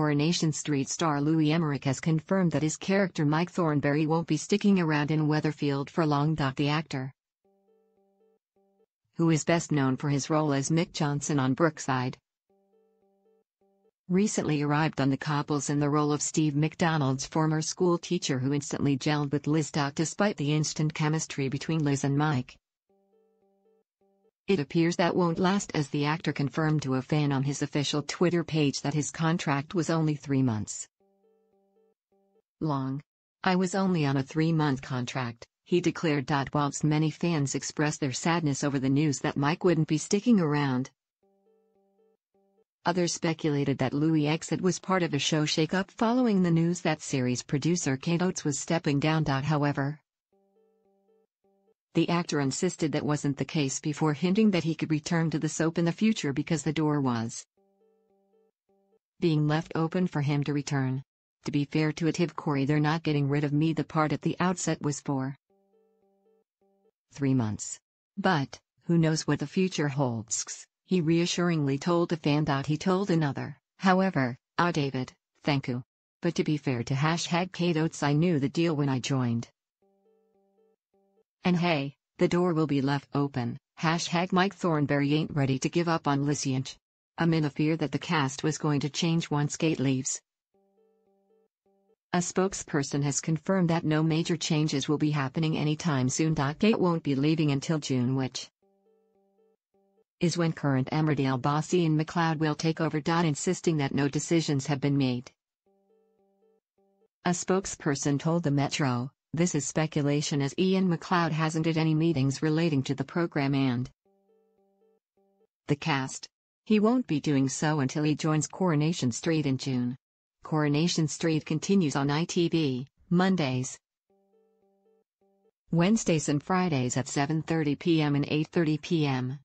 Coronation Street star Louis Emerick has confirmed that his character Mike Thornberry won't be sticking around in Weatherfield for long. The actor, who is best known for his role as Mick Johnson on Brookside, recently arrived on The Cobbles in the role of Steve McDonald's former school teacher, who instantly gelled with Liz. Despite the instant chemistry between Liz and Mike, it appears that won't last, as the actor confirmed to a fan on his official Twitter page that his contract was only 3 months long. "I was only on a 3-month contract," he declared. Whilst many fans expressed their sadness over the news that Mike wouldn't be sticking around, others speculated that Louis' exit was part of a show shakeup following the news that series producer Kate Oates was stepping down. However, the actor insisted that wasn't the case before hinting that he could return to the soap in the future because the door was being left open for him to return. "To be fair to Ativ Corey, they're not getting rid of me. The part at the outset was for 3 months. But who knows what the future holds," he reassuringly told a fan. He told another, "However, David, thank you. But to be fair to #Kate Oates, I knew the deal when I joined. And hey, the door will be left open. #Mike Thornberry ain't ready to give up on Lysianch." I'm in a fear that the cast was going to change once Kate leaves. A spokesperson has confirmed that no major changes will be happening anytime soon. Kate won't be leaving until June, which is when current Emmerdale boss Ian McLeod will take over, insisting that no decisions have been made. A spokesperson told the Metro, "This is speculation, as Ian McLeod hasn't had any meetings relating to the program and the cast. He won't be doing so until he joins Coronation Street in June." Coronation Street continues on ITV, Mondays, Wednesdays and Fridays at 7:30 p.m. and 8:30 p.m.